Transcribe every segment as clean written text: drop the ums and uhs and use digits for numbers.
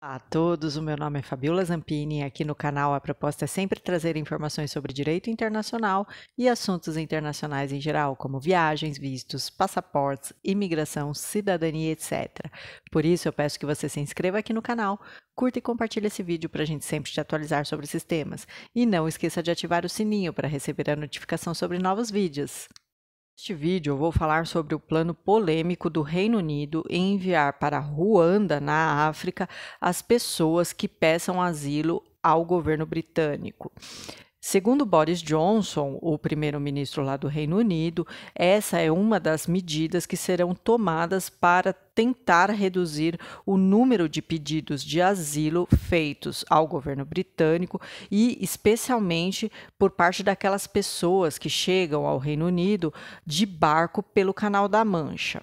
Olá a todos, o meu nome é Fabiola Zampini e aqui no canal a proposta é sempre trazer informações sobre direito internacional e assuntos internacionais em geral, como viagens, vistos, passaportes, imigração, cidadania, etc. Por isso eu peço que você se inscreva aqui no canal, curta e compartilhe esse vídeo para a gente sempre te atualizar sobre esses temas. E não esqueça de ativar o sininho para receber a notificação sobre novos vídeos. Neste vídeo eu vou falar sobre o plano polêmico do Reino Unido em enviar para Ruanda, na África, as pessoas que peçam asilo ao governo britânico. Segundo Boris Johnson, o primeiro-ministro lá do Reino Unido, essa é uma das medidas que serão tomadas para tentar reduzir o número de pedidos de asilo feitos ao governo britânico e especialmente por parte daquelas pessoas que chegam ao Reino Unido de barco pelo Canal da Mancha.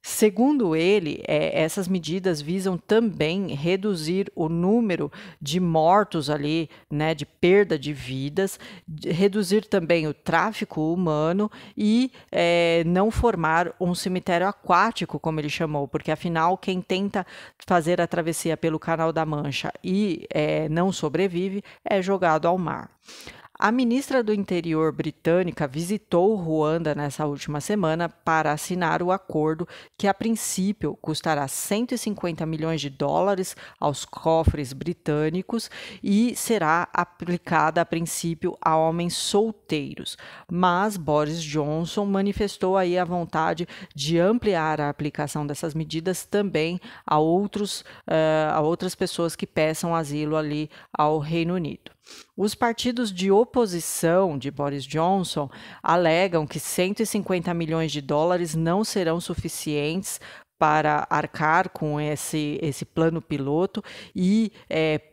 Segundo ele, essas medidas visam também reduzir o número de mortos ali, né, de perda de vidas, reduzir também o tráfico humano e não formar um cemitério aquático, como ele chamou, porque afinal quem tenta fazer a travessia pelo Canal da Mancha e não sobrevive é jogado ao mar. A ministra do Interior britânica visitou Ruanda nessa última semana para assinar o acordo que, a princípio, custará 150 milhões de dólares aos cofres britânicos e será aplicada, a princípio, a homens solteiros. Mas Boris Johnson manifestou aí a vontade de ampliar a aplicação dessas medidas também a outras pessoas que peçam asilo ali ao Reino Unido. Os partidos de oposição de Boris Johnson alegam que 150 milhões de dólares não serão suficientes para arcar com esse plano piloto e,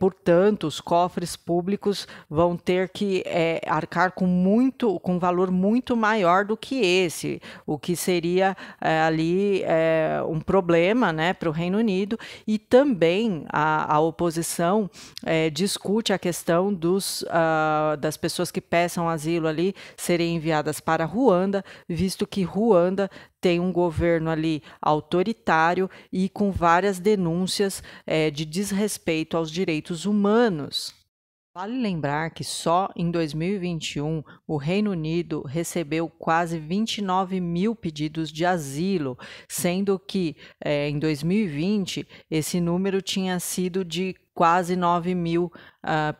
portanto, os cofres públicos vão ter que arcar com um valor muito maior do que esse, o que seria ali um problema, né, para o Reino Unido. E também a oposição discute a questão das pessoas que peçam asilo ali serem enviadas para Ruanda, visto que Ruanda tem um governo ali autoritário e com várias denúncias de desrespeito aos direitos humanos. Vale lembrar que só em 2021 o Reino Unido recebeu quase 29 mil pedidos de asilo, sendo que em 2020 esse número tinha sido de quase 9 mil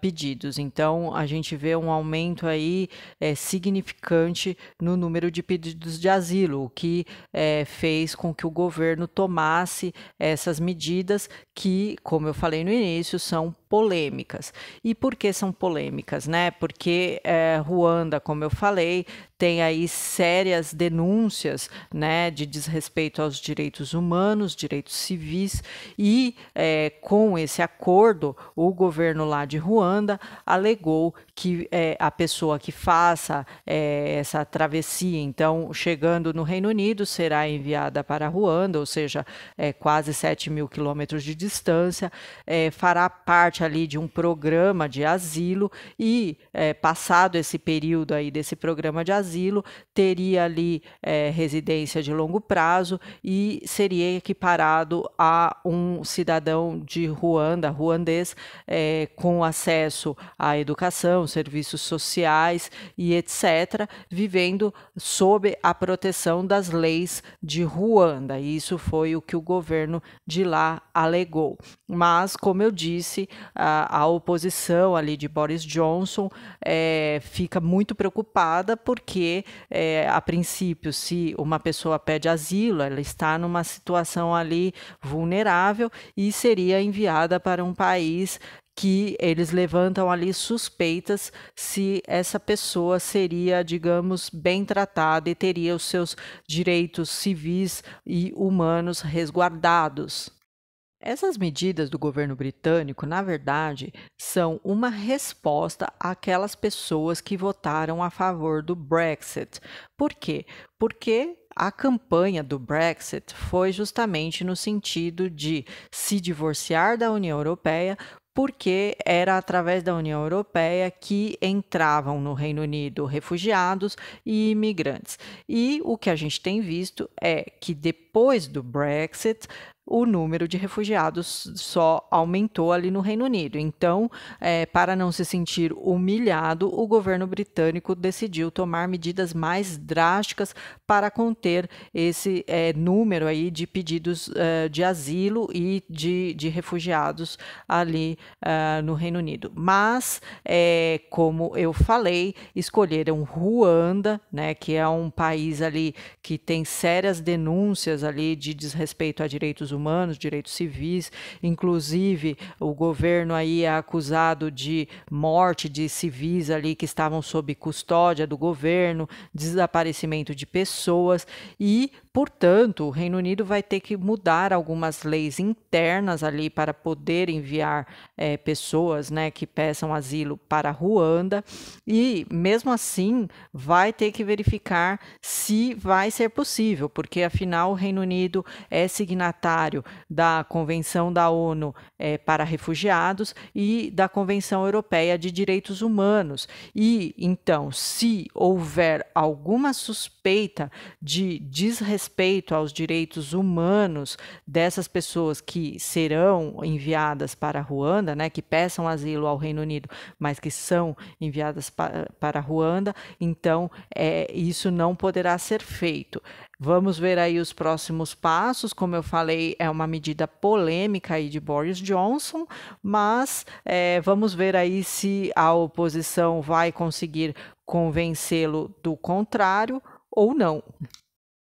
pedidos. Então, a gente vê um aumento aí significante no número de pedidos de asilo, o que fez com que o governo tomasse essas medidas que, como eu falei no início, são polêmicas. E por que são polêmicas, né? Porque Ruanda, como eu falei, tem aí sérias denúncias, né, de desrespeito aos direitos humanos, direitos civis, e com esse acordo, o governo lá de Ruanda alegou que a pessoa que faça essa travessia, então, chegando no Reino Unido, será enviada para Ruanda, ou seja, quase 7 mil quilômetros de distância, fará parte ali de um programa de asilo e, passado esse período aí desse programa de asilo, teria ali residência de longo prazo e seria equiparado a um cidadão de Ruanda, ruandês, com acesso à educação, serviços sociais e etc., vivendo sob a proteção das leis de Ruanda. Isso foi o que o governo de lá alegou. Mas, como eu disse, a oposição ali de Boris Johnson fica muito preocupada porque, a princípio, se uma pessoa pede asilo, ela está numa situação ali vulnerável e seria enviada para um país que eles levantam ali suspeitas se essa pessoa seria, digamos, bem tratada e teria os seus direitos civis e humanos resguardados. Essas medidas do governo britânico, na verdade, são uma resposta àquelas pessoas que votaram a favor do Brexit. Por quê? Porque a campanha do Brexit foi justamente no sentido de se divorciar da União Europeia, porque era através da União Europeia que entravam no Reino Unido refugiados e imigrantes. E o que a gente tem visto é que depois do Brexit, o número de refugiados só aumentou ali no Reino Unido. Então, para não se sentir humilhado, o governo britânico decidiu tomar medidas mais drásticas para conter esse número aí de pedidos de asilo e de refugiados ali no Reino Unido. Mas, como eu falei, escolheram Ruanda, né, que é um país ali que tem sérias denúncias ali de desrespeito a direitos humanos, direitos civis, inclusive o governo aí é acusado de morte de civis ali que estavam sob custódia do governo, desaparecimento de pessoas e, portanto, o Reino Unido vai ter que mudar algumas leis internas ali para poder enviar pessoas, né, que peçam asilo para Ruanda e, mesmo assim, vai ter que verificar se vai ser possível, porque, afinal, o Reino Unido é signatário da Convenção da ONU para refugiados e da Convenção Europeia de Direitos Humanos. E, então, se houver alguma suspeita de desrespeito aos direitos humanos dessas pessoas que serão enviadas para a Ruanda, né, que peçam asilo ao Reino Unido, mas que são enviadas para a Ruanda, então isso não poderá ser feito. Vamos ver aí os próximos passos. Como eu falei, é uma medida polêmica aí de Boris Johnson, mas vamos ver aí se a oposição vai conseguir convencê-lo do contrário ou não.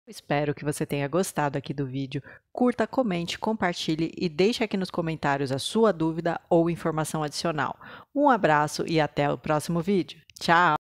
Espero que você tenha gostado aqui do vídeo. Curta, comente, compartilhe e deixe aqui nos comentários a sua dúvida ou informação adicional. Um abraço e até o próximo vídeo. Tchau!